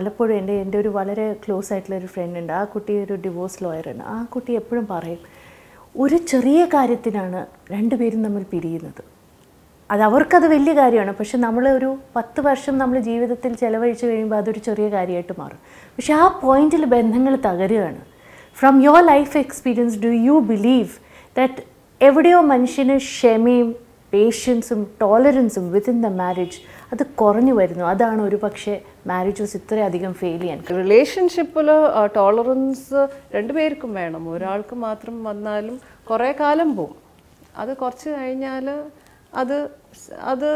പലപ്പോഴും എൻ്റെ ഒരു വളരെ ക്ലോസ് ആയിട്ടുള്ള ഒരു ഫ്രണ്ട് ഉണ്ട്. ആ കുട്ടി ഒരു ഡിവോഴ്സ് ലോയറാണ്. ആ കുട്ടി എപ്പോഴും പറയും, ഒരു ചെറിയ കാര്യത്തിനാണ് രണ്ടുപേരും നമ്മൾ പിരിയുന്നത്. അത് അവർക്കത് വലിയ കാര്യമാണ്, പക്ഷെ നമ്മളൊരു 10 വർഷം നമ്മൾ ജീവിതത്തിൽ ചിലവഴിച്ച് കഴിയുമ്പോൾ അതൊരു ചെറിയ കാര്യമായിട്ട് മാറും. പക്ഷെ ആ പോയിന്റിൽ ബന്ധങ്ങൾ തകരുകയാണ്. From your life experience, do you believe that എവിടെയോ മനുഷ്യന് ക്ഷമയും പേഷ്യൻസും ടോളറൻസും വിത്തിൻ ദ മാരേജ് അത് കുറഞ്ഞു വരുന്നു? അതാണ് ഒരു പക്ഷേ മാരേജസ് ഇത്രയധികം ഫെയിൽ ചെയ്യാൻ. റിലേഷൻഷിപ്പിൽ ടോളറൻസ് രണ്ടുപേർക്കും വേണം, ഒരാൾക്ക് മാത്രം വന്നാലും കുറേ കാലം പോവും. അത് കുറച്ച് കഴിഞ്ഞാൽ അത് അത്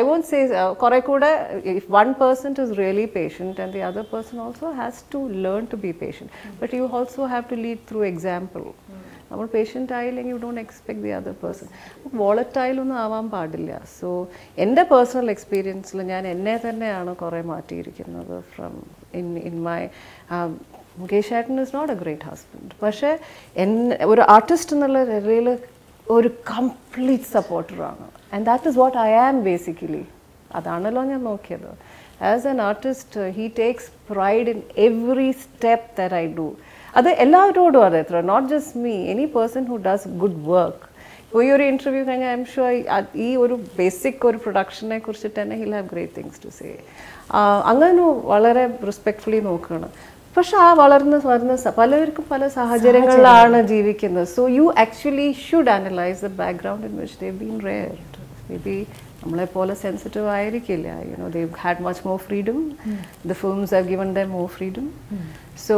ഐ വോണ്ട് സേ കുറേ കൂടെ if one person is really patient and the other person also has to learn to be patient, but you also have to lead through example. നമ്മൾ പേഷ്യൻ്റ് ആയില്ലെങ്കിൽ you don't expect the other person. വോളറ്റൈലൊന്നും ആവാൻ പാടില്ല. So എൻ്റെ personal എക്സ്പീരിയൻസിൽ ഞാൻ എന്നെ തന്നെയാണ് കുറേ മാറ്റിയിരിക്കുന്നത്. ഫ്രം ഇൻ മൈ മുകേഷ് ഏട്ടൻ is not a great husband, പക്ഷേ ഒരു ആർട്ടിസ്റ്റ് എന്നുള്ള രീതിയിൽ ഒരു കംപ്ലീറ്റ് സപ്പോർട്ടറാണ്. And that is what I am basically. അതാണല്ലോ ഞാൻ നോക്കിയത്. As an artist he takes pride in every step that I do. അത് എല്ലാവരോടും അതെ, എത്ര not just me, any person who does good work. ഇപ്പോൾ ഈ ഒരു ഇൻ്റർവ്യൂ കഴിഞ്ഞാൽ ഐ എം ഷുവർ ഈ ഒരു ബേസിക് ഒരു പ്രൊഡക്ഷനെ കുറിച്ചിട്ട് തന്നെ he'll have great things to say. അങ്ങനെ വളരെ റെസ്പെക്ട്ഫുള്ളി നോക്കുകയാണ്. പക്ഷെ ആ വളർന്ന് പലർക്കും പല സാഹചര്യങ്ങളിലാണ് ജീവിക്കുന്നത്. So you actually should analyse the background in which they been reared. Maybe നമ്മളെപ്പോലെ സെൻസിറ്റീവ് ആയിരിക്കില്ല. You know they had much more freedom. The films have given them more freedom. So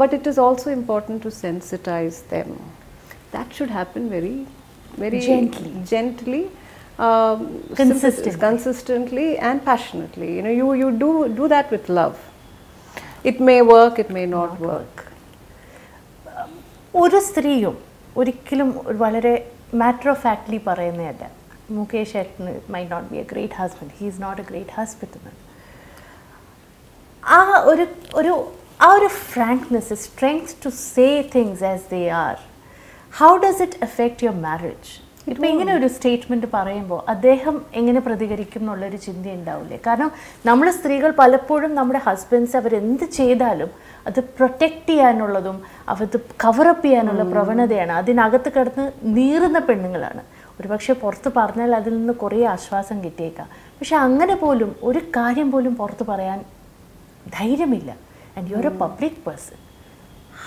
but it is also important to sensitise them. That should happen very very gently, consistently and passionately. You know you do that with love. It may work, it may not work. ഒരു സ്ത്രീയും ഒരിക്കലും വളരെ matter of ഫാക്ട്ലി പറയുന്നതല്ല, മുകേഷ് ഏട്ടൻ might not be a great husband, he is not a great husband. ആ ഒരു frankness, strength to say things as they are, how does it effect your marriage? ഇപ്പം ഇങ്ങനെ ഒരു സ്റ്റേറ്റ്മെൻറ്റ് പറയുമ്പോൾ അദ്ദേഹം എങ്ങനെ പ്രതികരിക്കും എന്നുള്ളൊരു ചിന്ത ഉണ്ടാവില്ലേ? കാരണം നമ്മൾ സ്ത്രീകൾ പലപ്പോഴും നമ്മുടെ ഹസ്ബൻഡ്സ് അവരെന്ത് ചെയ്താലും അത് പ്രൊട്ടക്റ്റ് ചെയ്യാനുള്ളതും അവരത് കവറപ്പ് ചെയ്യാനുള്ള പ്രവണതയാണ്. അതിനകത്ത് കിടന്ന് നീറുന്ന പെണ്ണുങ്ങളാണ്. ഒരുപക്ഷെ പുറത്ത് പറഞ്ഞാൽ അതിൽ നിന്ന് കുറേ ആശ്വാസം കിട്ടിയേക്കാം, പക്ഷെ അങ്ങനെ പോലും ഒരു കാര്യം പോലും പുറത്ത് പറയാൻ ധൈര്യമില്ല. And you are a public person.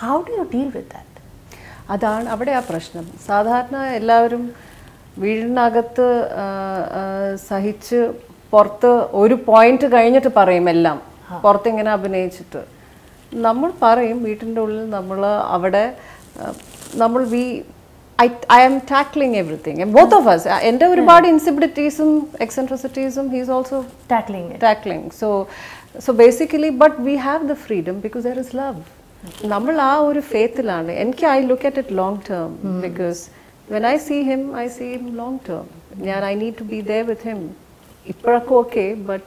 How do you deal with that? അതാണ് അവിടെ ആ പ്രശ്നം. സാധാരണ എല്ലാവരും വീടിനകത്ത് സഹിച്ച് പുറത്ത് ഒരു പോയിന്റ് കഴിഞ്ഞിട്ട് പറയും, എല്ലാം പുറത്തിങ്ങനെ അഭിനയിച്ചിട്ട് നമ്മൾ പറയും. വീട്ടിൻ്റെ ഉള്ളിൽ നമ്മൾ അവിടെ നമ്മൾ I am tackling everything, both of us. എൻ്റെ ഒരുപാട് ഇൻസിബിലിറ്റീസും എക്സെൻട്രിസിറ്റീസും he's also tackling. So basically but we have the freedom because there is love. നമ്മൾ ആ ഒരു ഫെയ്ത്തിലാണ്. എനിക്ക് I look at it long term because when I see him, I see him long term. I need to be there with him. Ipprakku okay, but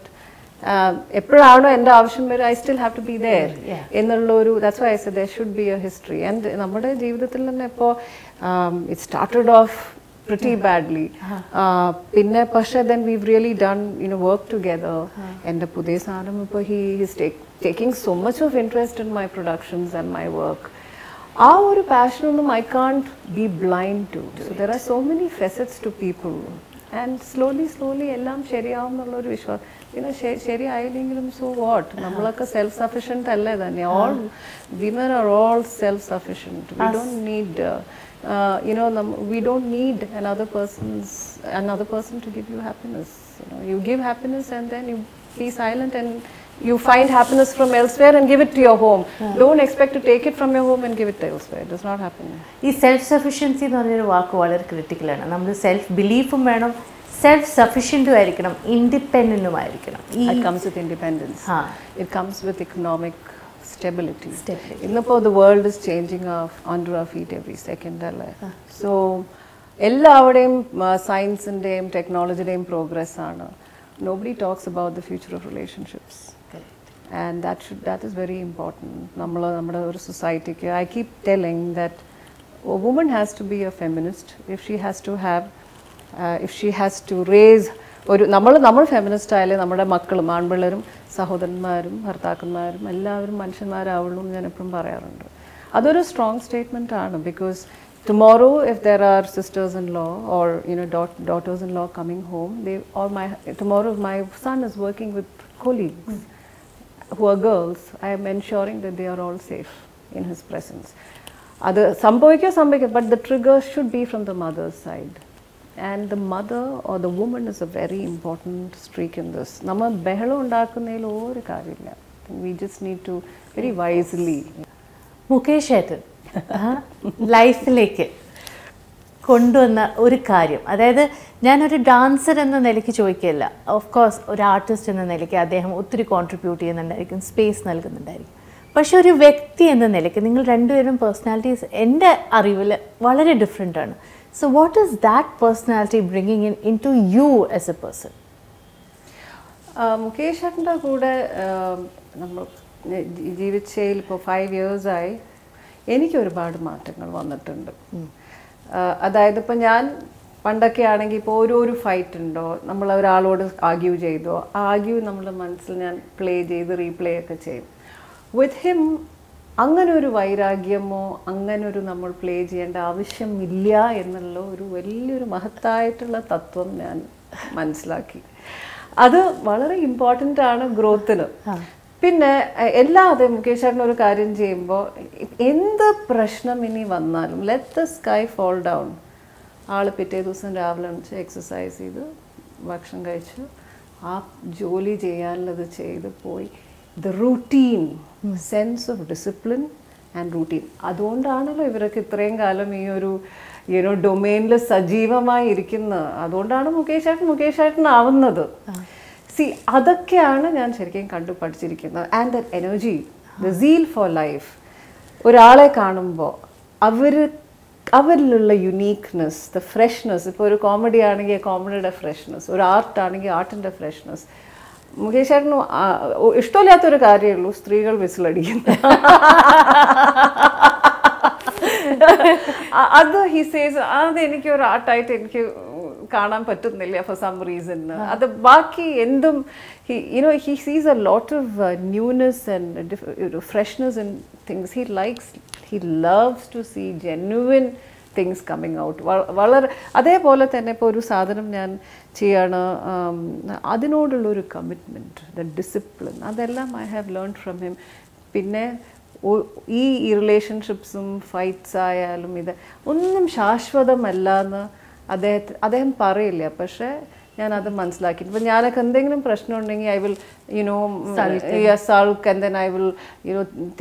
eppozhaano ende avashyam vare I still have to be there. Ennalloru, that's why I said there should be a history. And nammade jeevithathil thanne ippo it started off pretty badly. Pinne pakshe then we've really done work together. And the pudhe saanam ippo he is taking so much of interest in my productions and my work. ആ ഒരു പാഷനൊന്നും I can't be blind to. So there are so many facets to people and slowly എല്ലാം ശരിയാവും എന്നുള്ളൊരു വിശ്വാസം. പിന്നെ ശരിയായില്ലെങ്കിലും so what, നമ്മളൊക്കെ സെൽഫ് സഫിഷ്യൻ്റ് അല്ലേ തന്നെ. All women are all self sufficient. We don't need we don't need another person to give you happiness. You give happiness and then you be silent and you find happiness from elsewhere and give it to your home. Don't expect to take it from your home and give it elsewhere. It does not happen. This self sufficiency ennu oru vaaku valare critical aanu. Nammal self belief um venam, self sufficient um irikkanam, independent um irikkanam. It comes with independence. It comes with economic stability. Innappo the world is changing under our feet every second alle. So ellavadeyum science indeyum technology deyum progress aanu. Nobody talks about the future of relationships. Correct. And that is very important. Nammala or society ki I keep telling that a woman has to be a feminist if she has to have if she has to raise ഒരു നമ്മൾ feminist ആയാലും നമ്മുടെ മക്കളും ആൺപിള്ളേരും സഹോദരന്മാരും ഭർത്താക്കന്മാരും എല്ലാവരും മനുഷ്യന്മാരാവുള്ളൂ എന്ന് ഞാൻ എപ്പോഴും പറയാറുണ്ട്. അതൊരു സ്ട്രോങ് സ്റ്റേറ്റ്മെന്റ് ആണ്. Because tomorrow if there are sisters-in-law or daughters-in-law coming home, they or my tomorrow if my son is working with colleagues who are girls, I am ensuring that they are all safe in his presence. Other sambhavikka, but the trigger should be from the mother's side. And the mother or the woman is a very important streak in this. Namma behalo undakunnil oru karyilla. We just need to very wisely. Mukesh Ethan life like കൊണ്ടുവന്ന ഒരു കാര്യം, അതായത് ഞാനൊരു dancer എന്ന നിലയ്ക്ക് ചോദിക്കുകയല്ല, of course ഒരു artist എന്ന നിലയ്ക്ക് അദ്ദേഹം ഒത്തിരി കോൺട്രിബ്യൂട്ട് ചെയ്യുന്നുണ്ടായിരിക്കും, സ്പേസ് നൽകുന്നുണ്ടായിരിക്കും. പക്ഷെ ഒരു വ്യക്തി എന്ന നിലയ്ക്ക് നിങ്ങൾ രണ്ടുപേരും പേഴ്സണാലിറ്റീസ് എൻ്റെ അറിവിൽ വളരെ ഡിഫറെൻ്റ് ആണ്. So what is that personality bringing in into you as a person? Mukesh Ethan കൂടെ നമ്മൾ ജീവിച്ചതിൽ ഇപ്പോൾ 5 years ആയി എനിക്ക് ഒരുപാട് മാറ്റങ്ങൾ വന്നിട്ടുണ്ട്. അതായത് ഇപ്പം ഞാൻ പണ്ടൊക്കെ ആണെങ്കിൽ ഇപ്പോൾ ഓരോരു ഫൈറ്റ് ഉണ്ടോ, നമ്മൾ ഒരാളോട് ആഗ്യൂ ചെയ്തോ, ആ ആഗ്യൂ നമ്മുടെ മനസ്സിൽ ഞാൻ പ്ലേ ചെയ്ത് റീപ്ലേ ഒക്കെ ചെയ്യും. വിത്ത് ഹിം അങ്ങനെ ഒരു വൈരാഗ്യമോ അങ്ങനൊരു നമ്മൾ പ്ലേ ചെയ്യേണ്ട ആവശ്യമില്ല എന്നുള്ള ഒരു വലിയൊരു മഹത്തായിട്ടുള്ള തത്വം ഞാൻ മനസ്സിലാക്കി. അത് വളരെ ഇമ്പോർട്ടൻ്റ് ആണ് ഗ്രോത്തിന്. പിന്നെ എല്ലാതെ മുകേഷ് ചേട്ടൻ ഒരു കാര്യം ചെയ്യുമ്പോൾ എന്ത് പ്രശ്നം ഇനി വന്നാലും let the sky fall down, ആൾ പിറ്റേ ദിവസം രാവിലെ വെച്ച് എക്സസൈസ് ചെയ്ത് ഭക്ഷണം കഴിച്ച് ആ ജോലി ചെയ്യാനുള്ളത് ചെയ്ത് പോയി. The routine, sense of discipline and routine. അതുകൊണ്ടാണല്ലോ ഇവരൊക്കെ ഇത്രയും കാലം ഈ ഒരു ഡൊമെയിനിൽ സജീവമായി ഇരിക്കുന്നത്. അതുകൊണ്ടാണ് മുകേഷ് ചേട്ടനാവുന്നത്. See, അതൊക്കെയാണ് ഞാൻ ശരിക്കും കണ്ടു പഠിച്ചിരിക്കുന്നത്. And the energy, the zeal for life. ഒരാളെ കാണുമ്പോൾ അവരിലുള്ള യുണീക്നെസ്, ദ ഫ്രഷ്നെസ്. ഇപ്പോൾ ഒരു കോമഡി ആണെങ്കിൽ കോമഡിയുടെ ഫ്രഷ്നെസ്, ഒരു ആർട്ടാണെങ്കിൽ ആർട്ടിൻ്റെ ഫ്രഷ്നെസ്. മുകേഷ് ചേട്ടന് ഇഷ്ടമില്ലാത്തൊരു കാര്യമേ ഉള്ളൂ, സ്ത്രീകൾ വിസിലടിക്കുന്നത്. അത് ഹി സേസ്, അതെനിക്ക് ഒരു ആർട്ടായിട്ട് എനിക്ക് കാണാൻ പറ്റുന്നില്ല ഫോർ സം റീസൺ. അത് ബാക്കി എന്തും he sees a lot of newness and freshness in things. He loves to see genuine things coming out. വളരെ അതേപോലെ തന്നെ ഇപ്പോൾ ഒരു സാധനം ഞാൻ ചെയ്യാണ്, അതിനോടുള്ളൊരു കമ്മിറ്റ്മെൻറ്റ്, ദ ഡിസിപ്ലിൻ, അതെല്ലാം I have learn from him. പിന്നെ ഈ റിലേഷൻഷിപ്സും ഫൈറ്റ്സ് ആയാലും ഇത് ഒന്നും ശാശ്വതമല്ല എന്ന് അദ്ദേഹം പറയില്ല, പക്ഷേ ഞാനത് മനസ്സിലാക്കി. ഇപ്പം ഞാനൊക്കെ എന്തെങ്കിലും പ്രശ്നമുണ്ടെങ്കിൽ I will sulk and then I will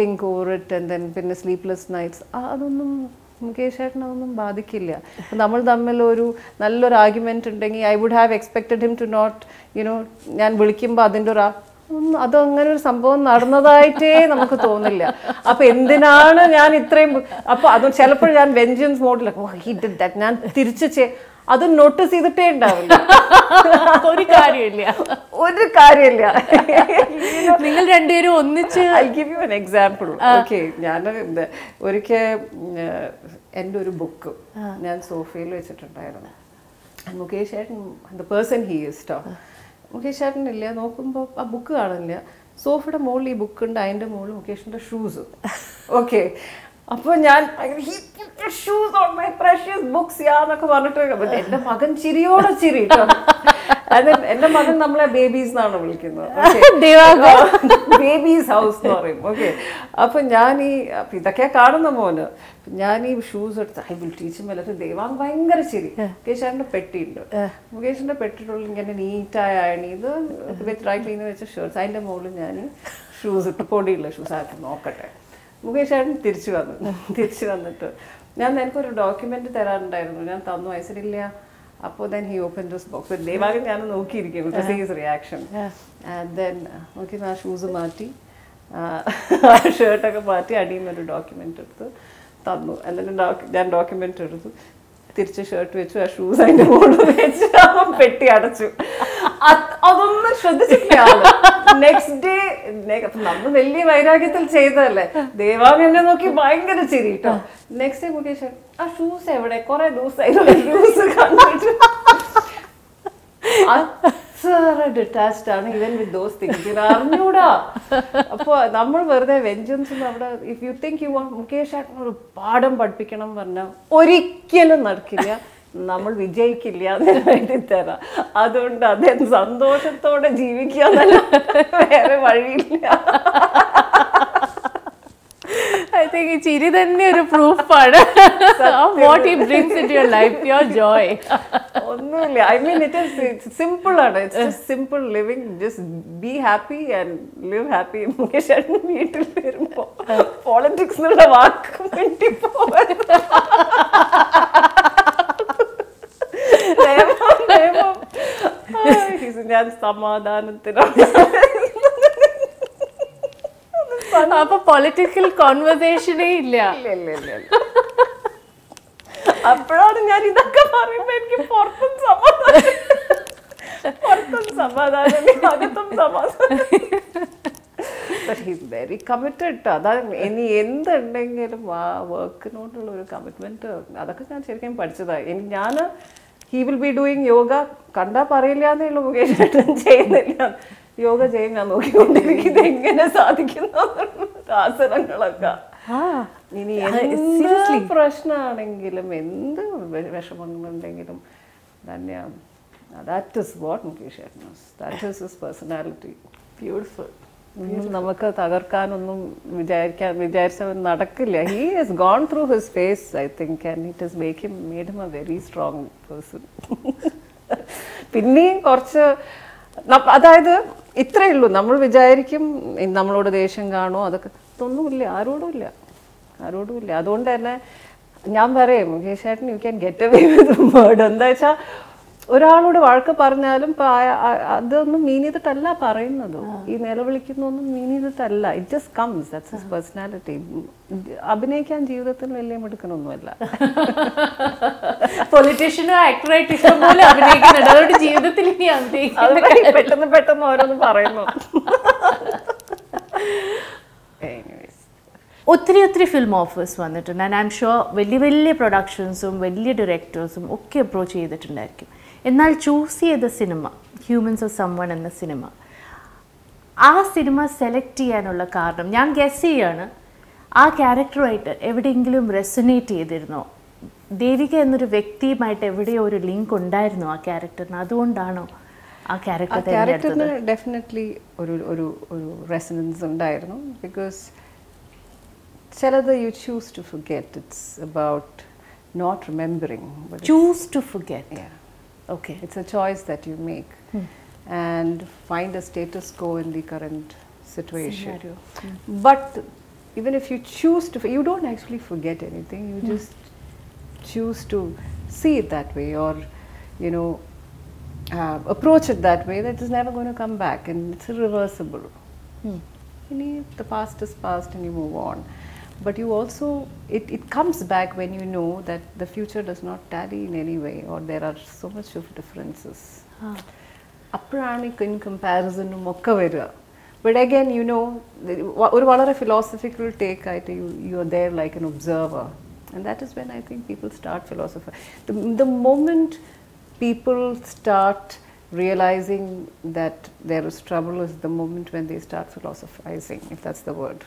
think over it and then പിന്നെ സ്ലീപ്ലെസ് നൈറ്റ്സ്. അതൊന്നും മുകേഷ് ചേട്ടനൊന്നും ബാധിക്കില്ല. നമ്മൾ തമ്മിൽ ഒരു നല്ലൊരു ആർഗ്യുമെൻ്റ് ഉണ്ടെങ്കിൽ I would have expected him to not ഞാൻ വിളിക്കുമ്പോൾ അതിൻ്റെ ഒരു അതങ്ങനെ ഒരു സംഭവം നടന്നതായിട്ടേ നമുക്ക് തോന്നില്ല. അപ്പൊ എന്തിനാണ് ഞാൻ ഇത്രയും, അപ്പൊ അത് ചിലപ്പോൾ ഞാൻ വെഞ്ചൻസ് മോഡിലൊക്കെ ഞാൻ തിരിച്ചു അത് നോട്ടീസ് ചെയ്തിട്ടേ ഉണ്ടാവില്ല. ഒരു കാര്യമില്ല. നിങ്ങൾ രണ്ടുപേരും ഒന്നിച്ച്. I give you an example. Okay, ഞാൻ ഒരിക്കൽ എൻ്റെ ഒരു ബുക്ക് ഞാൻ സോഫയിൽ വെച്ചിട്ടുണ്ടായിരുന്നു. മുകേഷ് ചേട്ടൻ, the person he is, Mukesh ചേട്ടനില്ല, നോക്കുമ്പോൾ ആ ബുക്ക് കാണില്ല. സോഫയുടെ മുകളിൽ ഈ ബുക്കുണ്ട്, അതിൻ്റെ മുകളിൽ മുകേഷിൻ്റെ ഷൂസ്. ഓക്കെ, അപ്പോൾ ഞാൻ shoes on my precious books യാന്നൊക്കെ പറഞ്ഞിട്ട് എൻ്റെ മകൻ ചിരിയോടെ ചിരി. അത് എൻ്റെ മകൻ നമ്മളെ ബേബീസ് എന്നാണ് വിളിക്കുന്നത്, ബേബീസ് ഹൗസ് എന്ന് പറയും. ഓക്കെ, അപ്പം ഞാൻ ഈ ഇതൊക്കെ കാണുന്ന മോന് ഞാൻ ഈ ഷൂസ് എടുത്ത് ഐ വിൽ ടീച്ചും എല്ലാവരും ദേവാങ് ഭയങ്കര ചിരി. മുകേഷേട്ടൻ്റെ പെട്ടിയുണ്ട്, മുകേഷിൻ്റെ പെട്ടിട്ടുള്ളിൽ ഇങ്ങനെ നീറ്റായ അയണിയത് വിത്ത് ഡ്രൈ ക്ലീനർ വെച്ച ഷർട്ട്സ്, അതിൻ്റെ മുകളിൽ ഞാൻ ഷൂസ് ഇട്ട് പൊടിയുള്ള ഷൂസ് ആക്കി നോക്കട്ടെ. മുകേഷേട്ടൻ തിരിച്ചു വന്നിട്ട് ഞാൻ എനിക്കൊരു ഡോക്യുമെൻ്റ് തരാറുണ്ടായിരുന്നു, ഞാൻ തന്നു. ഐസിലില്ല. അപ്പോൾ then he opened this box. ദേവാകൻ ഞാൻ നോക്കിയിരിക്കും to see his reaction. And then നോക്കി ആ ഷൂസ് മാറ്റി, ആ ഷർട്ടൊക്കെ മാറ്റി, അടിയിൽ നിന്നൊരു ഡോക്യുമെൻ്റ് എടുത്ത് തന്നു. എന്നിട്ട് ഞാൻ ഡോക്യുമെൻ്റ് എടുത്തു തിരിച്ച് ഷർട്ട് വെച്ചു, ആ ഷൂസ് അതിൻ്റെ മുകളിൽ വെച്ച് അവൻ പെട്ടി അടച്ചു. അതൊന്നും ശ്രദ്ധിച്ചിട്ടില്ല. നെക്സ്റ്റ് ഡേ നമ്മൾ വലിയ വൈരാഗ്യത്തിൽ ചെയ്തതല്ലേ, ദേവാമി എന്നെ നോക്കി ഭയങ്കര ചിരിട്ടോ. നെക്സ്റ്റ് ഡേ മുകേഷ് ആ ഷൂസ് എവിടെ, കുറെ ദിവസമായി ഷൂസ് കണ്ടിട്ട് are detached even with those things. If you think you want Mukesh Shatner, I think it's a proof of what he brings into your life, pure joy. I mean, it's simple. It's just simple living. Just be happy and live happy. Mukesh Shatner, politics no work. He's in a political conversation. But he's very committed. He will be doing yoga. Yoga Jain and seriously. That is what Mukesh Shatner is. That is his personality. Beautiful. He has gone through his phase, I think, and it has made him a very strong person. You can get away with murder. It just comes. That's his personality. Politician or actor, anyways. There are film offers, and I'm sure many productions and directors approach it. Ennal choose the cinema, humans or someone in the cinema. That cinema select cheyyanolla kaaranam. Njan guess cheyyanu. Aa character aayittu evidengilum resonate cheyidirunno. Devika ennoru vyakthiyumayittu evide oru link undayirunno aa character nu. Adondano aa character thane eduthathu. Aa character nu definitely oru resonance undayirunno because you choose to forget. It's about not remembering. Choose to forget. Yeah. Okay. It's a choice that you make and find a status quo in the current situation. Scenario. But even if you choose to, you don't actually forget anything, you just choose to see it that way or, you know, approach it that way that is never going to come back and it's irreversible. You know, the past is past and you move on. But you also, it comes back when you know that the future does not tally in any way or there are so much of differences. Apparanic in comparison to Mokkavira. But again, you know, a philosophical take, you are there like an observer. And that is when I think people start philosophizing. The moment people start realizing that there is trouble is the moment when they start philosophizing, if that's the word.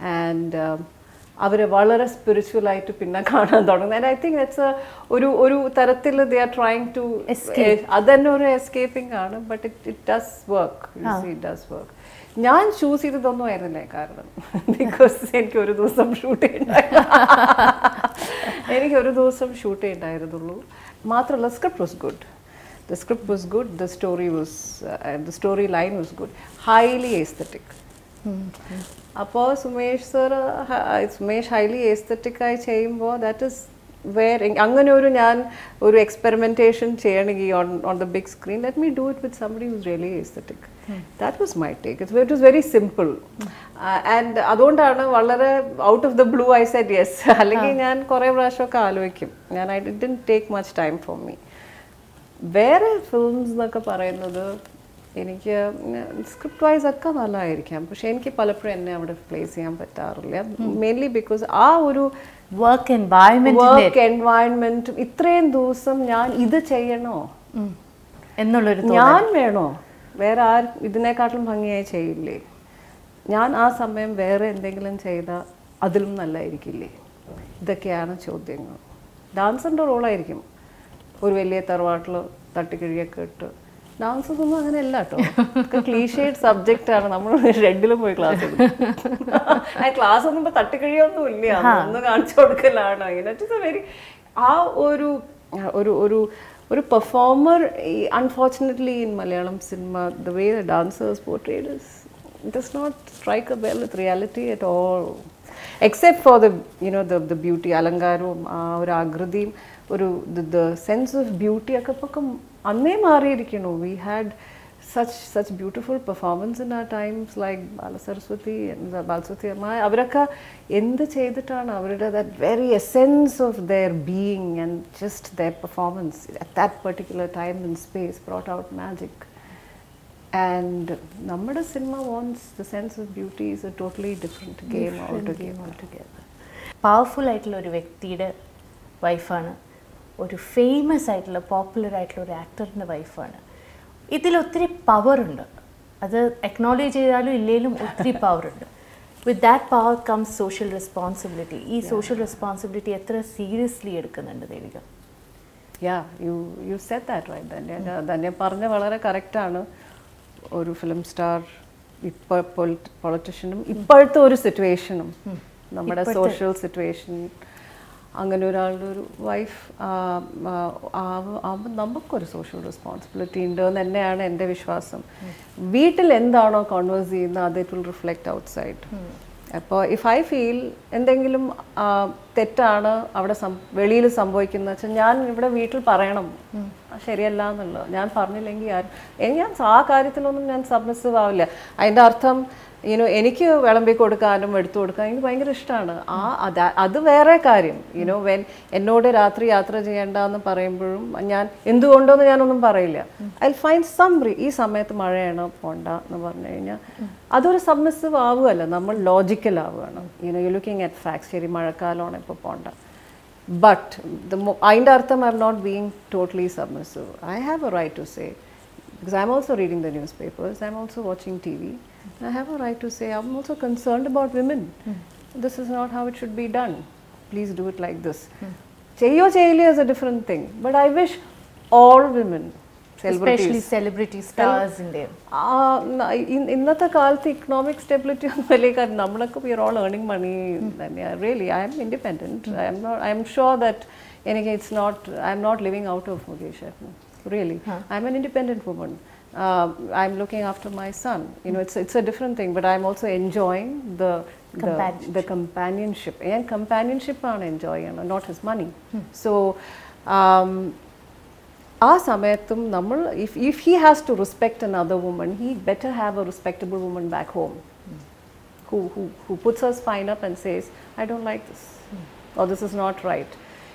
And avare valare spiritual ayittu pinna kaanaan thodangana, and I think that's a oru tarathil they are trying to escape adannu oru escaping aanu, but it does work, you see, it does work. Njan choose cheyidadonnu irunnalle kaaranam because enikku oru divasam shoot undayirunnallu, enikku oru divasam shoot undayirunnallu mathralla script was good. The script was good, the story was the storyline was good, highly aesthetic. Sumesh sir, Sumesh highly aesthetic, that is where I do experimentation on the big screen. Let me do it with somebody who's really aesthetic. That was my take. It was very simple. And out of the blue I said yes. And I didn't take much time for me. Where films script-wise, I don't place mainly because that work environment, എന്നുള്ളൊരു ഞാൻ വേണോ വേറെ R ഇതിനേക്കാളും ഭംഗിയായി ചെയ്യില്ലേ ഞാൻ ആ സമയം വേറെ എന്തെങ്കിലും ചെയ്താൽ അതിലും നല്ലതായിരിക്കില്ലേ ഇതൊക്കെയാണ് ചോദ്യങ്ങൾ ഡാൻസിന്റെ റോളായിരിക്കും ഒരു വലിയ തറവാട്ടിൽ തട്ടിക്കിഴിയൊക്കെ ഇട്ട് ഡാൻസ് ഒന്നും അങ്ങനെയല്ല കേട്ടോ ഒക്കെ ക്ലീഷേഡ് സബ്ജക്റ്റാണ് നമ്മൾ റെഡിലും പോയി ക്ലാസ് എടുക്കും ആ ക്ലാസ് ഒന്നും ഇപ്പോൾ തട്ടിക്കിഴിയൊന്നും ഇല്ല അതൊന്നും കാണിച്ചു കൊടുക്കലാണ് ഇറ്റ് വെരി ആ ഒരു ഒരു ഒരു ഒരു performer unfortunately in Malayalam cinema the way the dancers portrayed is does not strike a bell with reality at all except for the you know the beauty alangaram or agrudim or the sense of beauty akapakam anne maari irikino we had such beautiful performance in our times like Balasaraswathi and Balasaraswathi amma avarakka endu cheyidittan avarude that very essence of their being and just their performance at that particular time and space brought out magic And Namada cinema wants the sense of beauty is a totally different game altogether. Powerful aitla oru vyaktide wife aanu, oru famous aitla popular aitla oru actor inde wife aanu. Idil ottri power undu. Adu acknowledge cheyalu illelum ottri power undu. With that power comes social responsibility. Ee social responsibility ethra seriously edukkunnundu Devika. Yeah, you said that right Danya. Danya parne valare correct aanu. ഒരു film star ഇപ്പോൾ പൊളിറ്റീഷ്യനും ഇപ്പോഴത്തെ ഒരു സിറ്റുവേഷനും നമ്മുടെ social situation അങ്ങനെ ഒരാളുടെ ഒരു wife ആവുമ്പോൾ നമുക്കൊരു സോഷ്യൽ റെസ്പോൺസിബിലിറ്റി ഉണ്ട് എന്ന് തന്നെയാണ് എൻ്റെ വിശ്വാസം വീട്ടിൽ എന്താണോ കോൺവേഴ്സ് ചെയ്യുന്നത് അത് ഇറ്റ് വിൽ റിഫ്ലക്റ്റ് ഔട്ട്സൈഡ് അപ്പോൾ ഇഫ് ഐ ഫീൽ എന്തെങ്കിലും തെറ്റാണ് അവിടെ വെളിയിൽ സംഭവിക്കുന്നത് വെച്ചാൽ ഞാൻ ഇവിടെ വീട്ടിൽ പറയണം ശരിയല്ല എന്നുള്ളത് ഞാൻ പറഞ്ഞില്ലെങ്കിൽ ഞാൻ ആ കാര്യത്തിലൊന്നും ഞാൻ സബ്മിസീവ് ആവില്ല അതിൻ്റെ അർത്ഥം യുനോ എനിക്ക് വിളമ്പി കൊടുക്കാനും എടുത്തു കൊടുക്കാനും എനിക്ക് ഭയങ്കര ഇഷ്ടമാണ് ആ അത് വേറെ കാര്യം യുനോ വെൻ എന്നോട് രാത്രി യാത്ര ചെയ്യേണ്ടെന്ന് പറയുമ്പോഴും ഞാൻ എന്തുകൊണ്ടോന്ന് ഞാനൊന്നും പറയില്ല ഐ വിൽ ഫൈൻഡ് സം ഈ സമയത്ത് മഴയാണ് പോണ്ട എന്ന് പറഞ്ഞു കഴിഞ്ഞാൽ അതൊരു സബ്മിസീവ് ആവുകയല്ല നമ്മൾ ലോജിക്കൽ ആവുകയാണ് you know you looking at facts ശരി മഴക്കാലമാണ് ഇപ്പോൾ പോണ്ട ബട്ട് അതിൻ്റെ അർത്ഥം I M not being totally submissive I have a right to say Because I'm also reading the newspapers, I'm also watching TV. I have a right to say I'm also concerned about women. This is not how it should be done. Please do it like this. Cheyo cheyile is a different thing. But I wish all women, celebrities, especially celebrity stars in them. Innatha kalathe economic stability malika nammalku we are all earning money. Really, I am independent. I'm sure that I'm not living out of Mukesh. Really, I'm an independent woman. I'm looking after my son. You know, it's a different thing, but I'm also enjoying the companionship. And companionship I'm enjoying, not his money. So, if he has to respect another woman, he better have a respectable woman back home, who puts her spine up and says, "I don't like this," or "This is not right."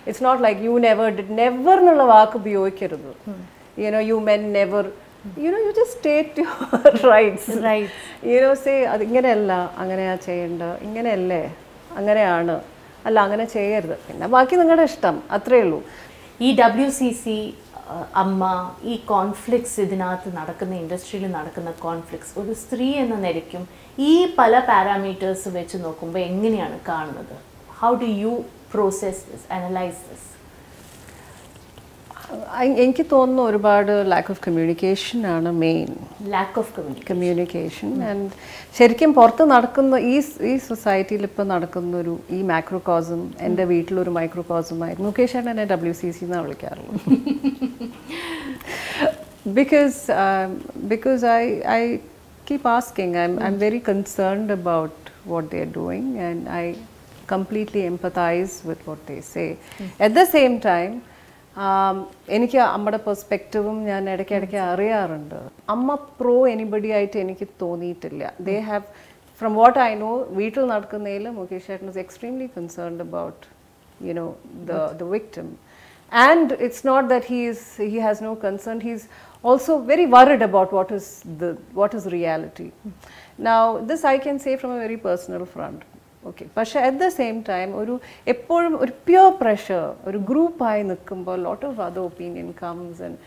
It's not like you never did, never nulla vaak ubhayikirudhu. You know, you men never, you know, you just state your rights. Right. You know, say, adu ingane alla, anganeya cheyanda, ingane alle, anganeyaanu, alla angane cheyarudhu. Pinna baaki ningalude ishtam, athre ullu. Ee WCC amma, ee conflicts idinathu nadakkunna industry il nadakkunna conflicts, oru stree enna nerikkum, ee pala parameters vechu nokkumbo enganeyaanu kaanunathu. How do you process this, analyze this? എനിക്ക് തോന്നുന്നു ഒരുപാട് lack of communication ആണ് main lack of communication and ശരിക്കും പുറത്ത് നടക്കുന്ന ഈ സൊസൈറ്റിയിൽ ഇപ്പോൾ നടക്കുന്നൊരു ഈ മാക്രോകോസം എൻ്റെ വീട്ടിലൊരു മൈക്രോകോസമായിരുന്നു മുകേഷ് ആണ് എന്നെ WCC എന്നാണ് വിളിക്കാറുള്ളത് because I keep asking. I'm very concerned about what they are doing and I completely empathize with what they say. At the same time, എനിക്ക് അമ്മയുടെ പെർസ്പെക്റ്റീവും ഞാൻ ഇടയ്ക്കിടയ്ക്ക് അറിയാറുണ്ട്. അമ്മ പ്രോ എനിബഡി ആയിട്ട് എനിക്ക് തോന്നിയിട്ടില്ല. They have from what I know വീട്ടിൽ നടക്കുന്നതിൽ മുകേഷ് ചേട്ടൻ is extremely concerned about you know the victim and it's not that he has no concern he is also very worried about what is reality. Now this I can say from a very personal front. Okay പക്ഷേ at the same time ഒരു എപ്പോഴും ഒരു pure pressure ഒരു ഗ്രൂപ്പായി നിൽക്കുമ്പോൾ lot of other opinion comes and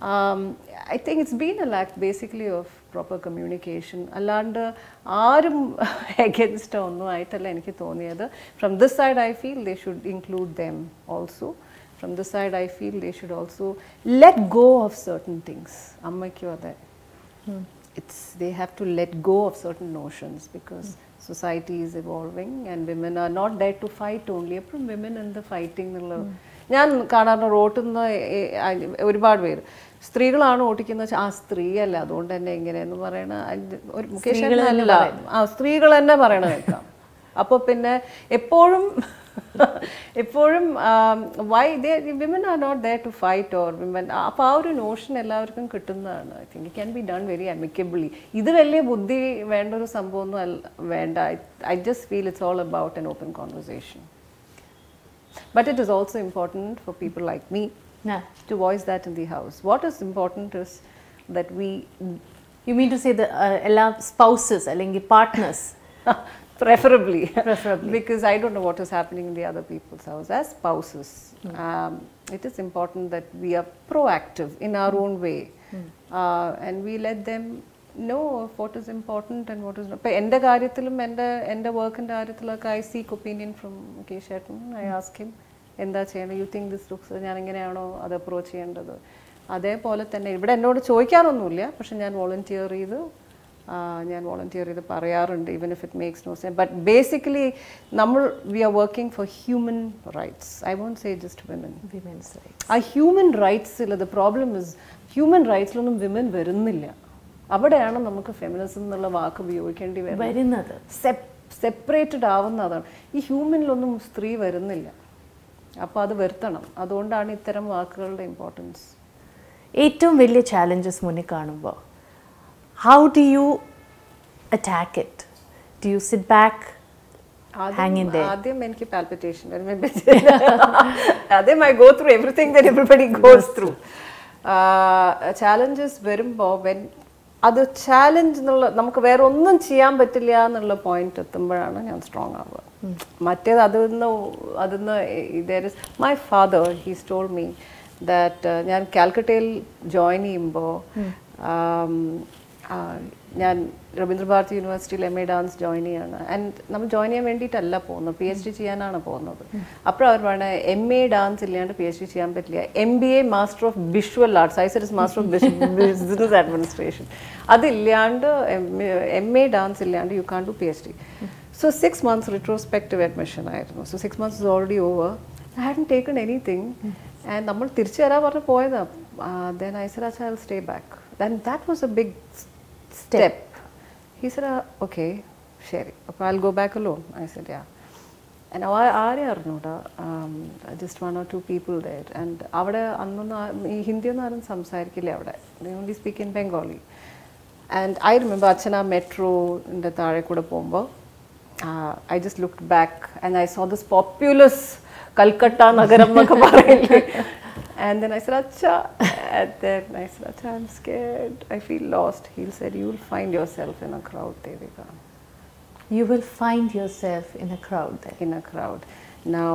I think it's been a lack basically of proper communication. Allanda arum against onnu aitalla enakku thoniyadu. From this side I feel they should include them also. From this side I feel they should also let go of certain things. Ammakku adu. It's they have to let go of certain notions because society is evolving and women are not there to fight only. Appo women and the fighting nalla ഞാൻ കാണാറുണ്ട് ഓട്ടുന്ന ഒരുപാട് പേര് സ്ത്രീകളാണ് ഓട്ടിക്കുന്നത് ആ സ്ത്രീയല്ല അതുകൊണ്ട് തന്നെ എങ്ങനെയെന്ന് പറയണ ഒരു മുഖേഷനല്ല ആ സ്ത്രീകൾ തന്നെ പറയണ കേൾക്കാം അപ്പോൾ പിന്നെ എപ്പോഴും എപ്പോഴും why women are not there to fight or women അപ്പോൾ ആ ഒരു നോഷൻ എല്ലാവർക്കും കിട്ടുന്നതാണ് I think it can be done very amicably ഇത് വലിയ ബുദ്ധി വേണ്ട ഒരു സംഭവമൊന്നും വേണ്ട I just feel it's all about an open conversation. But it is also important for people like me to voice that in the house. What is important is that we... You mean to say the spouses, partners? Preferably. Preferably. Because I don't know what is happening in the other people's house. As spouses, it is important that we are proactive in our own way. And we let them know of what is important and what is not. But in the garyathalum, in the work in the garyathalak, I seek opinion from Keshaton. I ask him, you think this looks like that approach? That's why I volunteer either. Even if it makes no sense. But basically, we are working for human rights. I won't say just women. Women's rights. Our human rights, the problem is, human rights women are അവിടെയാണ് നമുക്ക് feminism എന്നുള്ള വാക്ക് ഉപയോഗിക്കേണ്ടി വരുന്നത് separated ആവുന്നതാണ് ഈ ഹ്യൂമനിലൊന്നും സ്ത്രീ വരുന്നില്ല അപ്പോൾ അത് വരുത്തണം അതുകൊണ്ടാണ് ഇത്തരം വാക്കുകളുടെ ഇമ്പോർട്ടൻസ് ഏറ്റവും വലിയ ചാലഞ്ചസ് മുന്നിൽ കാണുമ്പോൾ how do you attack it do you sit back ആദ്യം എനിക്ക് പാൽപിറ്റേഷൻ വരും ആദ്യം I go through everything that everybody goes through challenges വരുമ്പോൾ when അത് ചാലഞ്ച് എന്നുള്ള നമുക്ക് വേറെ ഒന്നും ചെയ്യാൻ പറ്റില്ല എന്നുള്ള പോയിന്റ് എത്തുമ്പോഴാണ് ഞാൻ സ്ട്രോങ് ആവുക മറ്റേത് അതിന്ന് my father he's told me that ഞാൻ കാൽക്കട്ടയിൽ ജോയിൻ ചെയ്യുമ്പോൾ ഞാൻ രവീന്ദ്രഭാരതി യൂണിവേഴ്സിറ്റിയിൽ MA ഡാൻസ് ജോയിൻ ചെയ്യാണ് ആൻഡ് നമ്മൾ ജോയിൻ ചെയ്യാൻ വേണ്ടിയിട്ടല്ല പോകുന്നത് PhD ചെയ്യാനാണ് പോകുന്നത് അപ്പോൾ അവർ പറഞ്ഞ MA ഡാൻസ് ഇല്ലാണ്ട് PhD ചെയ്യാൻ പറ്റില്ല MBA master of visual arts I said master of business administration അതില്ലാണ്ട് MA ഡാൻസ് ഇല്ലാണ്ട് you can do PhD so 6 months retrospective admission ആയിരുന്നു so 6 months is already over I hadn't taken anything and നമ്മൾ തിരിച്ചു തരാൻ പറഞ്ഞ് പോയതാണ് then I said I will stay back then that was a big step. He said, okay, Sherry, I'll go back alone. I said, yeah. And now just one or two people there. And Hindi they only speak in Bengali. And I remember Achana Metro in the Tare Kuda Pomba. I just looked back and I saw this populous Calcutta Nagaram. And then I said, Acha. And then I said, Acha, I'm scared. I feel lost. He said, you will find yourself in a crowd, Devika. You will find yourself in a crowd there. In a crowd. Now,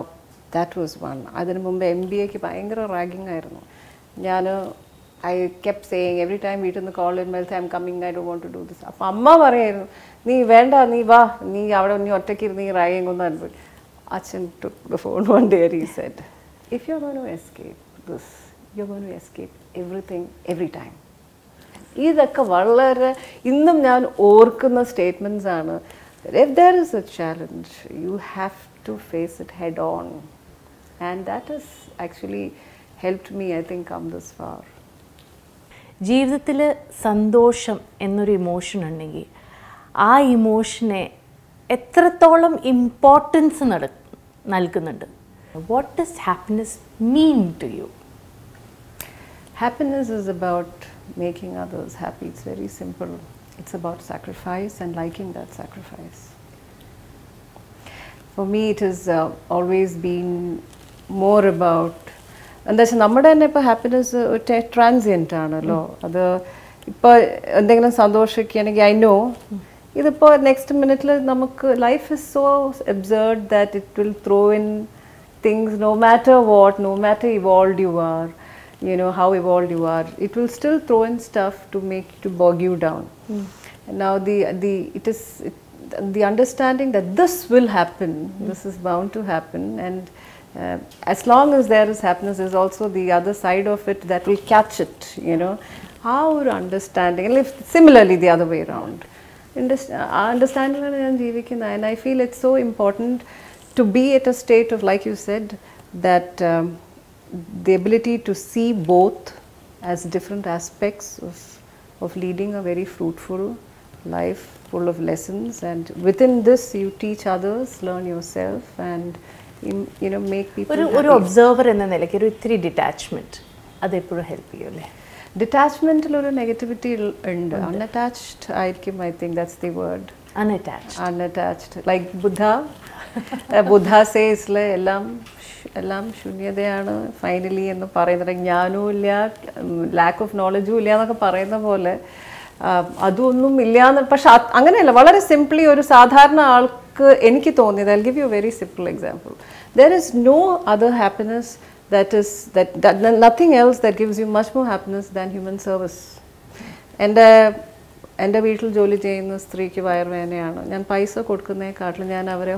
that was one. Adinu mumbe MBA ki bhayangara ragging aayirunnu. I kept saying every time we eat in the call and say, I'm coming, I don't want to do this. Appa amma parayirunnu. Nee venda, nee va, nee avada nee ottakku irunnu nee ragging onnu anbu. Achan took the phone one day and he said, if you're going to escape, you're going to escape everything every time. ഇതൊക്കെ വളരെ ഇന്നും ഞാൻ ഓർക്കുന്ന statements ആണ്. If there is a challenge, you have to face it head on. And that has actually helped me, I think, come this far. ജീവിതത്തിലെ സന്തോഷം എന്നൊരു emotion ഉണ്ടെങ്കിൽ ആ ഇമോഷനെ എത്രത്തോളം ഇമ്പോർട്ടൻസ് നൽകുന്നുണ്ട്. What does happiness mean to you? Happiness is about making others happy. It's very simple. It's about sacrifice and liking that sacrifice. For me, it has always been more about... And that's why happiness is transient. I know. Next minute, life is so absurd that it will throw in things no matter what, no matter how old you are. you know, how evolved you are, it will still throw in stuff to bog you down. Mm. Now the understanding that this will happen, mm. this is bound to happen, and as long as there is happiness, is also the other side of it that will catch it, you know. Our understanding, and similarly the other way around. Understanding, and I feel it's so important to be at a state of, like you said, that the ability to see both as different aspects of leading a very fruitful life full of lessons, and within this you teach others, learn yourself, and you know, make people happy. One observer in the like a detachment, that will help you. Detachment is negativity and unattached, I think that's the word. Unattached. Unattached. Like Buddha, Buddha says, Elam shunyadeyana, finally, and the lack of knowledge, I'll give you a very simple example. There is no other happiness that is, nothing else that gives you much more happiness than human service. And I was in the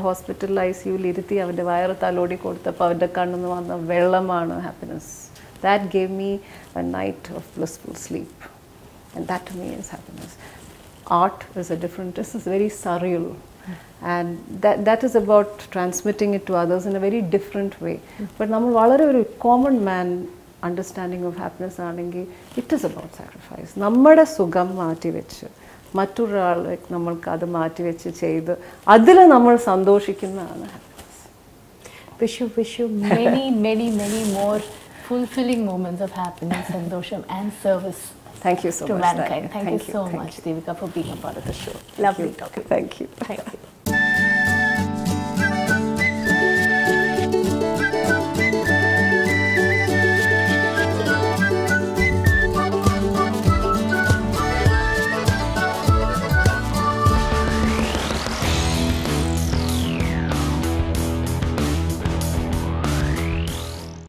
hospital, ICU. That gave me a night of blissful sleep. And that to me is happiness. Art is a different, this is very surreal. And that is about transmitting it to others in a very different way. Mm-hmm. But our common man understanding of happiness, it is about sacrifice. Nammada sugam maati vechu, matturaalukku nammalku adu maati vechu cheythu, adile nammal sandoshikkunnana happiness. Wish you many, many, many more fulfilling moments of happiness, sandosham, and service. Thank you so much. To mankind. Thank you so much, Devika, for being a part of the show. Lovely talking. Thank you. Thank you.